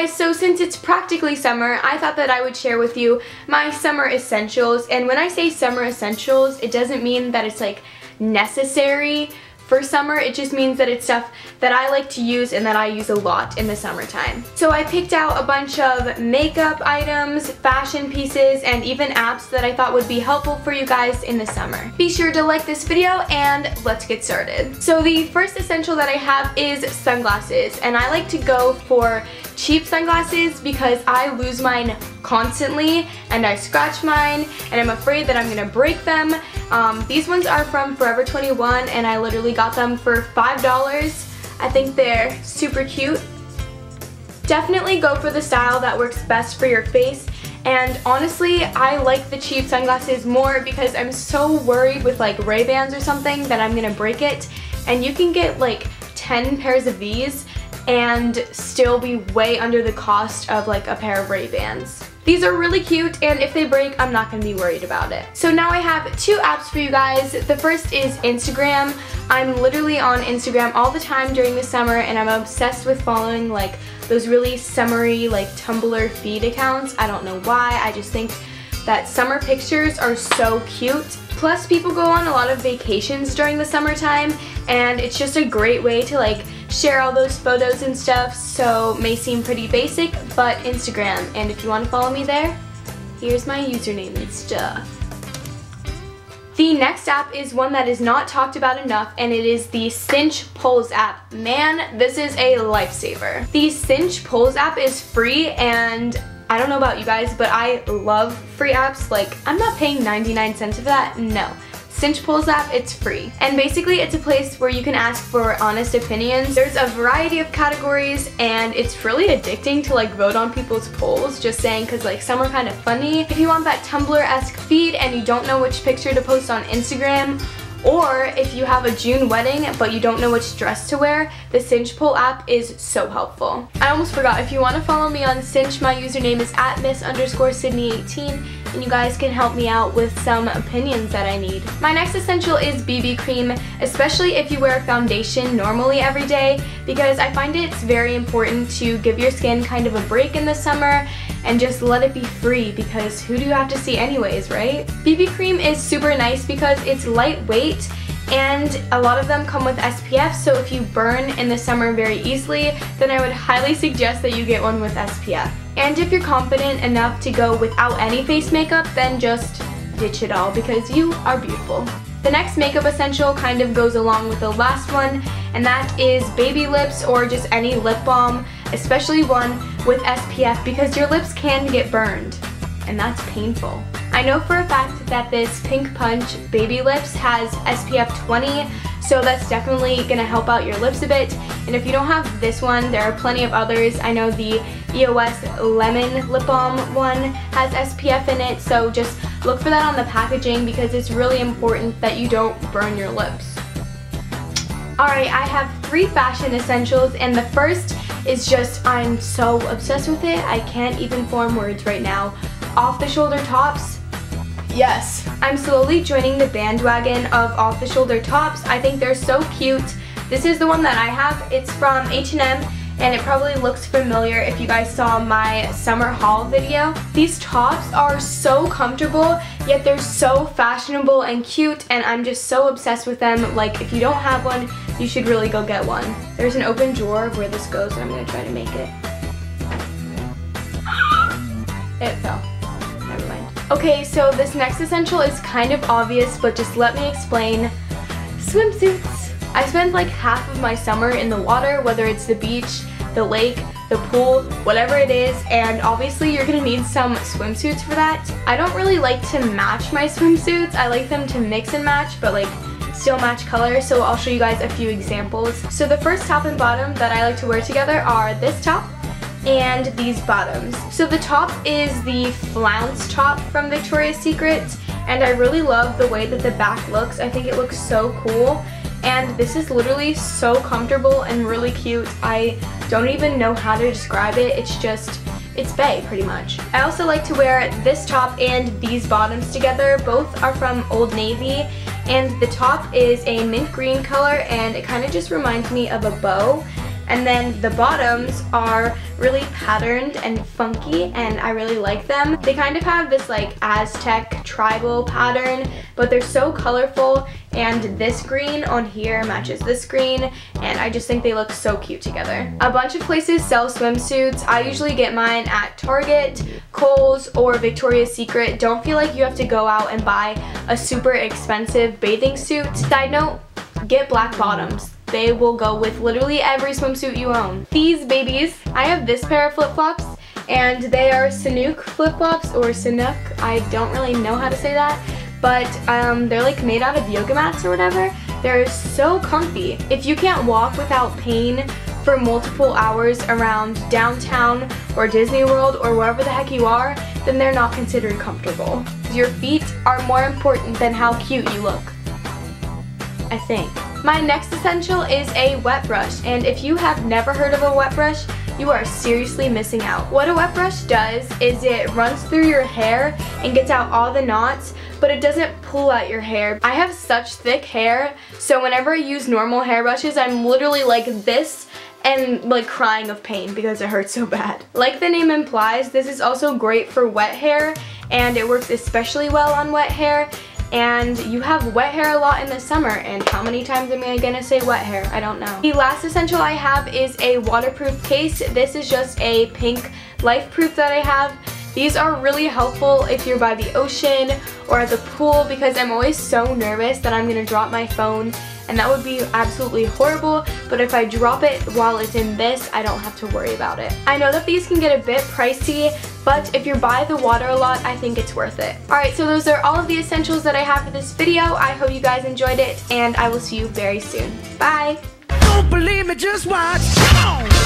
guys, so since it's practically summer, I thought that I would share with you my summer essentials. And when I say summer essentials, it doesn't mean that it's like necessary for summer, it just means that it's stuff that I like to use and that I use a lot in the summertime. So I picked out a bunch of makeup items, fashion pieces, and even apps that I thought would be helpful for you guys in the summer. Be sure to like this video and let's get started. So the first essential that I have is sunglasses, and I like to go for cheap sunglasses because I lose mine constantly and I scratch mine and I'm afraid that I'm gonna break them. These ones are from Forever 21 and I literally got them for $5. I think they're super cute. Definitely go for the style that works best for your face, and honestly I like the cheap sunglasses more because I'm so worried with like Ray-Bans or something that I'm gonna break it, and you can get like 10 pairs of these and still be way under the cost of like a pair of Ray-Bans. These are really cute, and if they break, I'm not going to be worried about it. So now I have two apps for you guys. The first is Instagram. I'm literally on Instagram all the time during the summer, and I'm obsessed with following like those really summery like Tumblr feed accounts. I don't know why, I just think that summer pictures are so cute. Plus people go on a lot of vacations during the summertime, and it's just a great way to like share all those photos and stuff, so may seem pretty basic, but Instagram. And if you want to follow me there, here's my username and stuff. The next app is one that is not talked about enough, and it is the Cinch Polls app. Man, this is a lifesaver. The Cinch Polls app is free, and I don't know about you guys, but I love free apps. Like, I'm not paying 99 cents for that, no. Cinch Polls app, it's free. And basically it's a place where you can ask for honest opinions. There's a variety of categories, and it's really addicting to like vote on people's polls, just saying, because like some are kind of funny. If you want that Tumblr-esque feed and you don't know which picture to post on Instagram, or if you have a June wedding but you don't know which dress to wear, the Cinch Poll app is so helpful. I almost forgot, if you want to follow me on Cinch, my username is @miss_sydney18, and you guys can help me out with some opinions that I need. My next essential is BB cream, especially if you wear foundation normally every day, because I find it's very important to give your skin kind of a break in the summer and just let it be free, because who do you have to see anyways, right? BB cream is super nice because it's lightweight, and a lot of them come with SPF, so if you burn in the summer very easily, then I would highly suggest that you get one with SPF. And if you're confident enough to go without any face makeup, then just ditch it all, because you are beautiful. The next makeup essential kind of goes along with the last one, and that is baby lips, or just any lip balm, especially one with SPF, because your lips can get burned, and that's painful. I know for a fact that this Pink Punch Baby Lips has SPF 20, so that's definitely going to help out your lips a bit. And if you don't have this one, there are plenty of others. I know the EOS Lemon Lip Balm one has SPF in it, so just look for that on the packaging, because it's really important that you don't burn your lips. Alright, I have three fashion essentials, and the first is just, I'm so obsessed with it, I can't even form words right now. Off-the-shoulder tops. Yes. I'm slowly joining the bandwagon of off-the-shoulder tops. I think they're so cute. This is the one that I have. It's from H&M, and it probably looks familiar if you guys saw my summer haul video. These tops are so comfortable, yet they're so fashionable and cute, and I'm just so obsessed with them. Like, if you don't have one, you should really go get one. There's an open drawer of where this goes, and I'm gonna try to make it. It fell. Never mind. Okay, so this next essential is kind of obvious, but just let me explain. Swimsuits. I spend like half of my summer in the water, whether it's the beach, the lake, the pool, whatever it is, and obviously you're gonna need some swimsuits for that. I don't really like to match my swimsuits. I like them to mix and match, but like still match color, so I'll show you guys a few examples. So the first top and bottom that I like to wear together are this top and these bottoms. So the top is the flounce top from Victoria's Secret, and I really love the way that the back looks. I think it looks so cool, and this is literally so comfortable and really cute. I don't even know how to describe it. It's just, it's bae pretty much. I also like to wear this top and these bottoms together. Both are from Old Navy, and the top is a mint green color, and it kind of just reminds me of a bow. And then the bottoms are really patterned and funky, and I really like them. They kind of have this like Aztec tribal pattern, but they're so colorful, and this green on here matches this green, and I just think they look so cute together. A bunch of places sell swimsuits. I usually get mine at Target, Kohl's, or Victoria's Secret. Don't feel like you have to go out and buy a super expensive bathing suit. Side note, get black bottoms. They will go with literally every swimsuit you own. These babies, I have this pair of flip-flops, and they are Sanuk flip-flops, or Sanuk, I don't really know how to say that, but they're like made out of yoga mats or whatever. They're so comfy. If you can't walk without pain for multiple hours around downtown or Disney World or wherever the heck you are, then they're not considered comfortable. Your feet are more important than how cute you look, I think. My next essential is a wet brush, and if you have never heard of a wet brush, you are seriously missing out. What a wet brush does is it runs through your hair and gets out all the knots, but it doesn't pull out your hair. I have such thick hair, so whenever I use normal hair brushes, I'm literally like this and like crying of pain because it hurts so bad. Like the name implies, this is also great for wet hair, and it works especially well on wet hair. And you have wet hair a lot in the summer, and how many times am I gonna say wet hair? I don't know. The last essential I have is a waterproof case. This is just a pink LifeProof that I have. These are really helpful if you're by the ocean or at the pool, because I'm always so nervous that I'm gonna drop my phone, and that would be absolutely horrible. But if I drop it while it's in this, I don't have to worry about it. I know that these can get a bit pricey, but if you're by the water a lot, I think it's worth it. Alright, so those are all of the essentials that I have for this video. I hope you guys enjoyed it, and I will see you very soon. Bye! Don't believe me, just watch.